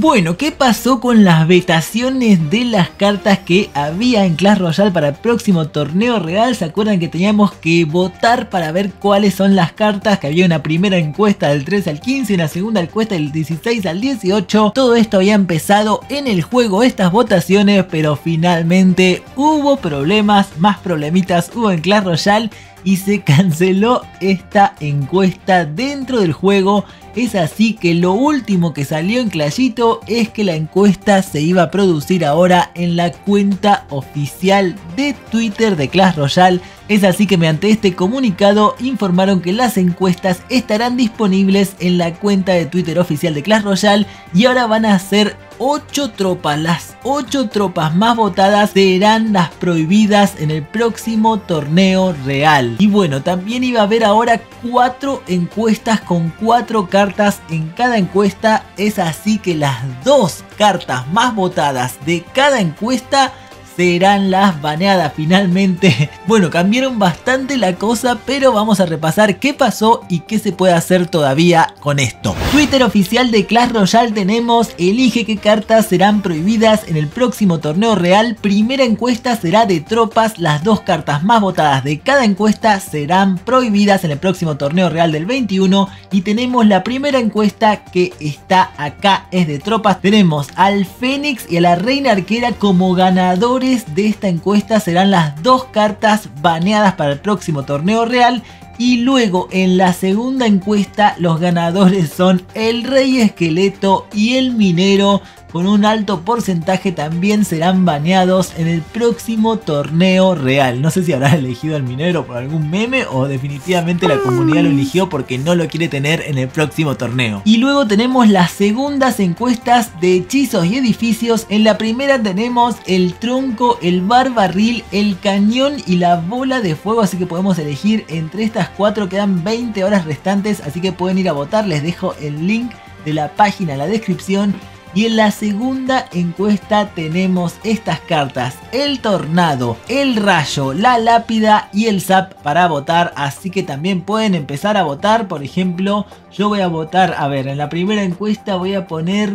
Bueno, ¿qué pasó con las vetaciones de las cartas que había en Clash Royale para el próximo torneo real? ¿Se acuerdan que teníamos que votar para ver cuáles son las cartas? Que había una primera encuesta del 13 al 15, una segunda encuesta del 16 al 18. Todo esto había empezado en el juego, estas votaciones, pero finalmente hubo problemas, más problemitas hubo en Clash Royale. Y se canceló esta encuesta dentro del juego. Es así que lo último que salió en Clashito es que la encuesta se iba a producir ahora en la cuenta oficial de Twitter de Clash Royale. Es así que mediante este comunicado informaron que las encuestas estarán disponibles en la cuenta de Twitter oficial de Clash Royale. Y ahora van a ser 8 tropas, las 8 tropas más votadas serán las prohibidas en el próximo torneo real. Y bueno, también iba a haber ahora 4 encuestas con 4 cartas en cada encuesta. Es así que las 2 cartas más votadas de cada encuesta serán las baneadas finalmente. Bueno, cambiaron bastante la cosa, pero vamos a repasar qué pasó y qué se puede hacer todavía con esto. Twitter oficial de Clash Royale tenemos: elige qué cartas serán prohibidas en el próximo torneo real. Primera encuesta será de tropas. Las 2 cartas más votadas de cada encuesta serán prohibidas en el próximo torneo real del 21. Y tenemos la primera encuesta que está acá, es de tropas. Tenemos al Fénix y a la Reina Arquera como ganadores de esta encuesta. Serán las 2 cartas baneadas para el próximo torneo real. Y luego en la segunda encuesta los ganadores son el Rey Esqueleto y el Minero, con un alto porcentaje también serán baneados en el próximo torneo real. No sé si habrá elegido al Minero por algún meme o definitivamente la comunidad lo eligió porque no lo quiere tener en el próximo torneo. Y luego tenemos las segundas encuestas de hechizos y edificios. En la primera tenemos el tronco, el barbarril, el cañón y la bola de fuego, así que podemos elegir entre estas 4. Quedan 20 horas restantes, así que pueden ir a votar. Les dejo el link de la página en la descripción. Y en la segunda encuesta tenemos estas cartas: el tornado, el rayo, la lápida y el zap para votar. Así que también pueden empezar a votar. Por ejemplo, yo voy a votar, a ver, en la primera encuesta voy a poner,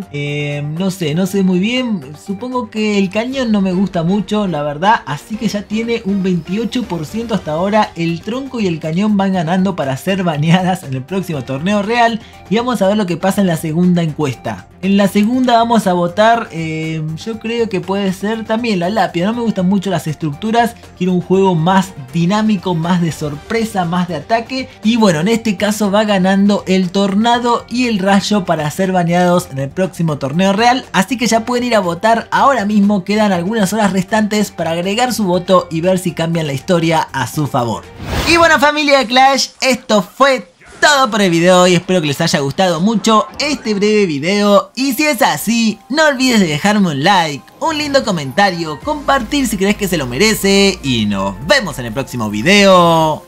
no sé muy bien. Supongo que el cañón no me gusta mucho, la verdad. Así que ya tiene un 28% hasta ahora. El tronco y el cañón van ganando para ser baneadas en el próximo torneo real. Y vamos a ver lo que pasa en la segunda encuesta. En la segunda vamos a votar, yo creo que puede ser también la lápida. No me gustan mucho las estructuras, quiero un juego más dinámico, más de sorpresa, más de ataque. Y bueno, en este caso va ganando el tornado y el rayo para ser baneados en el próximo torneo real. Así que ya pueden ir a votar ahora mismo, quedan algunas horas restantes para agregar su voto y ver si cambian la historia a su favor. Y bueno, familia de Clash, esto fue todo. Todo por el video, y espero que les haya gustado mucho este breve video. Y si es así, no olvides de dejarme un like, un lindo comentario, compartir si crees que se lo merece. Y nos vemos en el próximo video.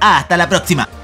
Hasta la próxima.